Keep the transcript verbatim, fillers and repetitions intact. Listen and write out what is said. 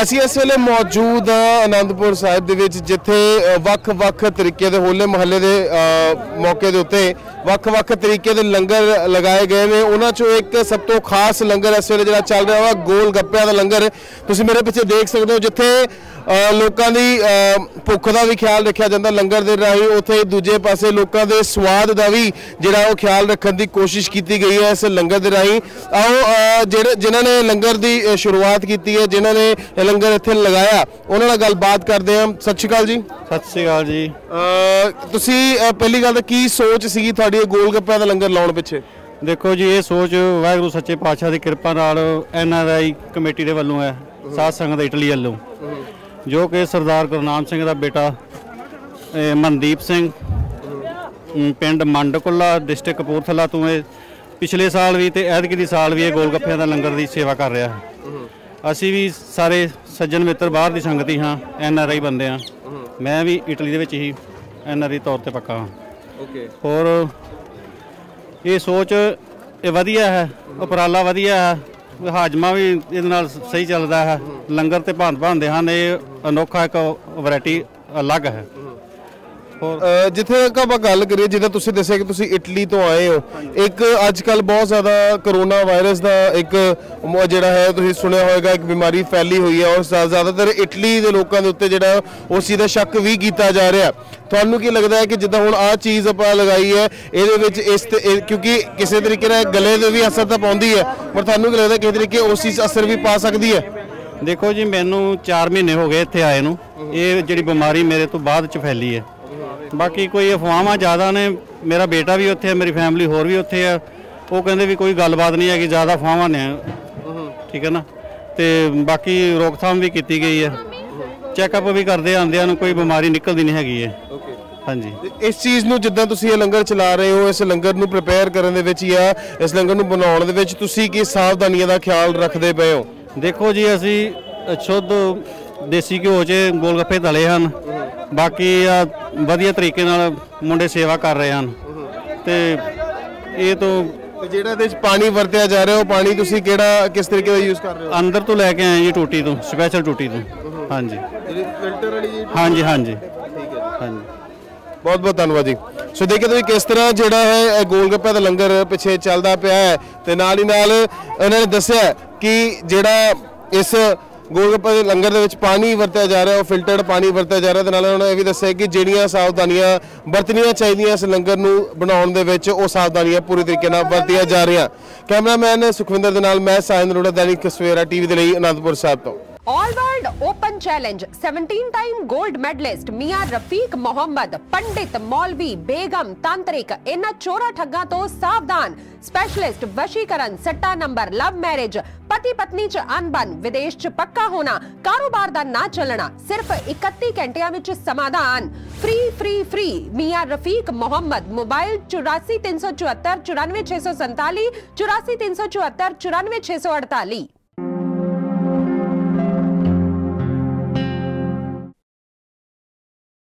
ਅਸੀਂ ਇਸ ਵੇਲੇ ਮੌਜੂਦ ਹਾਂ ਆਨੰਦਪੁਰ ਸਾਹਿਬ ਦੇ ਵਿੱਚ, ਜਿੱਥੇ ਵੱਖ-ਵੱਖ ਤਰੀਕੇ ਦੇ ਹੋਲੇ ਮਹੱਲੇ ਦੇ ਮੌਕੇ ਦੇ ਉੱਤੇ ਵੱਖ-ਵੱਖ ਤਰੀਕੇ ਦੇ ਲੰਗਰ ਲਗਾਏ ਗਏ ਨੇ। ਉਹਨਾਂ ਚੋਂ ਇੱਕ ਸਭ ਤੋਂ ਖਾਸ ਲੰਗਰ ਇਸ ਵੇਲੇ ਜਿਹੜਾ ਚੱਲ ਰਿਹਾ ਵਾ ਗੋਲ ਗੱਪਿਆਂ ਦਾ ਲੰਗਰ। ਤੁਸੀਂ ਮੇਰੇ ਪਿੱਛੇ ਦੇਖ ਸਕਦੇ ਹੋ ਜਿੱਥੇ ਲੋਕਾਂ ਦੀ ਭੁੱਖ ਦਾ ਵੀ ਖਿਆਲ ਰੱਖਿਆ ਜਾਂਦਾ ਲੰਗਰ ਦੇ ਰਾਹੀਂ, ਉੱਥੇ ਦੂਜੇ ਪਾਸੇ ਲੋਕਾਂ ਦੇ ਸਵਾਦ ਦਾ ਵੀ ਜਿਹੜਾ ਉਹ ਖਿਆਲ ਰੱਖਣ ਦੀ ਕੋਸ਼ਿਸ਼ ਕੀਤੀ ਗਈ ਹੈ ਇਸ ਲੰਗਰ ਦੇ ਰਾਹੀਂ। ਆਓ ਜਿਹੜੇ ਜਿਨ੍ਹਾਂ ਨੇ ਲੰਗਰ ਦੀ ਸ਼ੁਰੂਆਤ ਕੀਤੀ ਹੈ, ਜਿਨ੍ਹਾਂ ਨੇ ਲੰਗਰ ਇੱਥੇ ਲਗਾਇਆ, ਉਹਨਾਂ ਨਾਲ ਗੱਲਬਾਤ ਕਰਦੇ ਹਾਂ। ਸਤਿ ਸ਼੍ਰੀ ਅਕਾਲ ਜੀ। ਸਤਿ ਸ਼੍ਰੀ ਅਕਾਲ ਜੀ। ਤੁਸੀਂ ਪਹਿਲੀ ਗੱਲ ਤਾਂ ਕੀ ਸੋਚ ਸੀਗੀ ਤੁਹਾਡੀ ਗੋਲ ਗੱਪਿਆਂ ਦਾ ਲੰਗਰ ਲਾਉਣ ਪਿੱਛੇ? ਦੇਖੋ ਜੀ, ਇਹ ਸੋਚ ਵਾਹਿਗੁਰੂ ਸੱਚੇ ਪਾਤਸ਼ਾਹ ਦੀ ਕਿਰਪਾ ਨਾਲ ਐਨ ਆਰ ਆਈ ਕਮੇਟੀ ਦੇ ਵੱਲੋਂ ਹੈ, ਸਾਧ ਸੰਗਤ ਇਟਲੀ ਵੱਲੋਂ, ਜੋ ਕਿ ਸਰਦਾਰ ਕਰਨਾਮ ਸਿੰਘ ਦਾ ਬੇਟਾ ਮਨਦੀਪ ਸਿੰਘ ਪਿੰਡ ਮੰਡਕੁੱਲਾ ਡਿਸਟ੍ਰਿਕਟ ਕਪੂਰਥਲਾ ਤੋਂ ਇਹ ਪਿਛਲੇ ਸਾਲ ਵੀ ਤੇ ਐਤਕੀ ਦੀ ਸਾਲ ਵੀ ਇਹ ਗੋਲ ਗੱਪਿਆਂ ਦਾ ਲੰਗਰ ਦੀ ਸੇਵਾ ਕਰ ਰਿਹਾ ਹੈ। ਅਸੀਂ ਵੀ ਸਾਰੇ ਸੱਜਣ ਮਿੱਤਰ ਬਾਹਰ ਦੀ ਸੰਗਤੀ ਹਾਂ, ਐਨ ਆਰ ਆਈ ਬੰਦੇ ਹਾਂ। ਮੈਂ ਵੀ ਇਟਲੀ ਦੇ ਵਿੱਚ ਹੀ ਐਨ ਆਰ ਆਈ ਤੌਰ 'ਤੇ ਪੱਕਾ ਹਾਂ। ਓਕੇ। ਹੋਰ ਇਹ ਸੋਚ ਇਹ ਵਧੀਆ ਹੈ, ਉਪਰਾਲਾ ਵਧੀਆ ਹੈ, ਹਾਜ਼ਮਾ ਵੀ ਇਹਦੇ ਨਾਲ ਸਹੀ ਚੱਲਦਾ ਹੈ, ਲੰਗਰ ਤੇ ਭਾਂਤ ਭਾਂਦੇ ਹਨ। ਇਹ ਅਨੋਖਾ ਇੱਕ ਵੈਰਾਇਟੀ ਅਲੱਗ ਹੈ। ਜਿੱਥੇ ਆਪਾਂ ਗੱਲ ਕਰੀਏ, ਜਿੱਦਾਂ ਤੁਸੀਂ ਦੱਸਿਆ ਕਿ ਤੁਸੀਂ ਇਟਲੀ ਤੋਂ ਆਏ ਹੋ, ਇੱਕ ਅੱਜ ਕੱਲ੍ਹ ਬਹੁਤ ਜ਼ਿਆਦਾ ਕਰੋਨਾ ਵਾਇਰਸ ਦਾ ਇੱਕ ਜਿਹੜਾ ਹੈ ਤੁਸੀਂ ਸੁਣਿਆ ਹੋਵੇਗਾ ਇੱਕ ਬਿਮਾਰੀ ਫੈਲੀ ਹੋਈ ਹੈ, ਔਰ ਜ਼ਿਆਦਾਤਰ ਇਟਲੀ ਦੇ ਲੋਕਾਂ ਦੇ ਉੱਤੇ ਜਿਹੜਾ ਉਸ ਚੀਜ਼ ਦਾ ਸ਼ੱਕ ਵੀ ਕੀਤਾ ਜਾ ਰਿਹਾ। ਤੁਹਾਨੂੰ ਕੀ ਲੱਗਦਾ ਹੈ ਕਿ ਜਿੱਦਾਂ ਹੁਣ ਆਹ ਚੀਜ਼ ਆਪਾਂ ਲਗਾਈ ਹੈ ਇਹਦੇ ਵਿੱਚ ਇਸ ਕਿਉਂਕਿ ਕਿਸੇ ਤਰੀਕੇ ਨਾਲ ਗਲੇ 'ਤੇ ਵੀ ਅਸਰ ਤਾਂ ਪਾਉਂਦੀ ਹੈ, ਪਰ ਤੁਹਾਨੂੰ ਕੀ ਲੱਗਦਾ ਕਿਸੇ ਤਰੀਕੇ ਉਸ ਚੀਜ਼ ਅਸਰ ਵੀ ਪਾ ਸਕਦੀ ਹੈ? ਦੇਖੋ ਜੀ, ਮੈਨੂੰ ਚਾਰ ਮਹੀਨੇ ਹੋ ਗਏ ਇੱਥੇ ਆਏ ਨੂੰ, ਇਹ ਜਿਹੜੀ ਬਿਮਾਰੀ ਮੇਰੇ ਤੋਂ ਬਾਅਦ 'ਚ ਫੈਲੀ ਹੈ। ਬਾਕੀ ਕੋਈ ਅਫਵਾਹਾਂ ਜ਼ਿਆਦਾ ਨੇ, ਮੇਰਾ ਬੇਟਾ ਵੀ ਉੱਥੇ ਹੈ, ਮੇਰੀ ਫੈਮਿਲੀ ਹੋਰ ਵੀ ਉੱਥੇ ਆ, ਉਹ ਕਹਿੰਦੇ ਵੀ ਕੋਈ ਗੱਲਬਾਤ ਨਹੀਂ ਹੈ ਕਿ ਜ਼ਿਆਦਾ ਅਫਵਾਹਾਂ ਨੇ, ਠੀਕ ਹੈ ਨਾ। ਤੇ ਬਾਕੀ ਰੋਕਥਾਮ ਵੀ ਕੀਤੀ ਗਈ ਹੈ, ਚੈੱਕਅਪ ਵੀ ਕਰਦੇ ਆਉਂਦਿਆਂ ਨੂੰ, ਕੋਈ ਬਿਮਾਰੀ ਨਿਕਲਦੀ ਨਹੀਂ ਹੈਗੀ ਹੈ। ਹਾਂਜੀ। ਇਸ ਚੀਜ਼ ਨੂੰ ਜਿੱਦਾਂ ਤੁਸੀਂ ਇਹ ਲੰਗਰ ਚਲਾ ਰਹੇ ਹੋ, ਇਸ ਲੰਗਰ ਨੂੰ ਪ੍ਰਿਪੇਅਰ ਕਰਨ ਦੇ ਵਿੱਚ ਜਾਂ ਇਸ ਲੰਗਰ ਨੂੰ ਬਣਾਉਣ ਦੇ ਵਿੱਚ ਤੁਸੀਂ ਕੀ ਸਾਵਧਾਨੀਆਂ ਦਾ ਖਿਆਲ ਰੱਖਦੇ ਪਏ ਹੋ? ਦੇਖੋ ਜੀ, ਅਸੀਂ ਸ਼ੁੱਧ ਦੇਸੀ ਘਿਓ 'ਚ ਗੋਲ ਗੱਪੇ ਤਲੇ ਹਨ, ਬਾਕੀ ਆ ਵਧੀਆ ਤਰੀਕੇ ਨਾਲ ਮੁੰਡੇ ਸੇਵਾ ਕਰ ਰਹੇ ਹਨ। ਤੇ ਇਹ ਤੋਂ ਜਿਹੜਾ ਇਹਦੇ 'ਚ ਪਾਣੀ ਵਰਤਿਆ ਜਾ ਰਿਹਾ, ਉਹ ਪਾਣੀ ਤੁਸੀਂ ਕਿਹੜਾ ਕਿਸ ਤਰੀਕੇ ਦਾ ਯੂਜ਼ ਕਰ ਰਹੇ ਹੋ? ਅੰਦਰ ਤੋਂ ਲੈ ਕੇ ਆਏ ਜੀ, ਟੂਟੀ ਤੋਂ, ਸਪੈਸ਼ਲ ਟੂਟੀ ਤੋਂ। ਹਾਂਜੀ ਹਾਂਜੀ ਹਾਂਜੀ ਹਾਂਜੀ ਬਹੁਤ ਬਹੁਤ ਧੰਨਵਾਦ ਜੀ। ਸੋ ਦੇਖਿਆ ਤੁਸੀਂ ਕਿਸ ਤਰ੍ਹਾਂ ਜਿਹੜਾ ਹੈ ਗੋਲ ਗੱਪਿਆਂ ਦਾ ਲੰਗਰ ਪਿੱਛੇ ਚੱਲਦਾ ਪਿਆ ਹੈ, ਤੇ ਨਾਲ ਹੀ ਨਾਲ ਇਹਨਾਂ ਨੇ ਦੱਸਿਆ ਕਿ ਜਿਹੜਾ ਇਸ ਗੋਲ ਗੱਪੇ ਦੇ ਲੰਗਰ ਦੇ ਵਿੱਚ ਪਾਣੀ ਵਰਤਿਆ ਜਾ ਰਿਹਾ, ਉਹ ਫਿਲਟਰਡ ਪਾਣੀ ਵਰਤਿਆ ਜਾ ਰਿਹਾ, ਤੇ ਨਾਲ ਉਹਨਾਂ ਨੇ ਇਹ ਵੀ ਦੱਸਿਆ ਕਿ ਜਿਹੜੀਆਂ ਸਾਵਧਾਨੀਆਂ ਵਰਤਣੀਆਂ ਚਾਹੀਦੀਆਂ ਇਸ ਲੰਗਰ ਨੂੰ ਬਣਾਉਣ ਦੇ ਵਿੱਚ, ਉਹ ਸਾਵਧਾਨੀਆਂ ਪੂਰੀ ਤਰੀਕੇ ਨਾਲ ਵਰਤੀਆਂ ਜਾ ਰਹੀਆਂ। ਕੈਮਰਾਮੈਨ ਸੁਖਵਿੰਦਰ ਦੇ ਨਾਲ ਮੈਂ ਸਾਇਨ ਰੋੜਾ, ਦੈਨਿਕ ਸਵੇਰਾ ਟੀਵੀ ਦੇ ਲਈ ਆਨੰਦਪੁਰ ਸਾਹਿਬ ਤੋਂ। ऑल वर्ल्ड ओपन चैलेंज सत्रह time gold medallist Mian Rafiq Mohammad, पंडित मौलवी बेगम तांत्रिक, इन चोरा ठगा तो सावधान, स्पेशलिस्ट वशीकरण, सट्टा नंबर, लव मैरिज, पति पत्नी च अनबन, विदेश च पक्का होना, कारोबार दा ना चलना, सिर्फ इकतीस घंटिया विच समाधान। Free free free Mian Rafiq Mohammad. Mobile चौरासी तीन सौ चौहत्तर चौरानवे छे सौ संताली, चौरासी तीन सौ चौहत्तर चौरानवे छे सौ अड़ताली।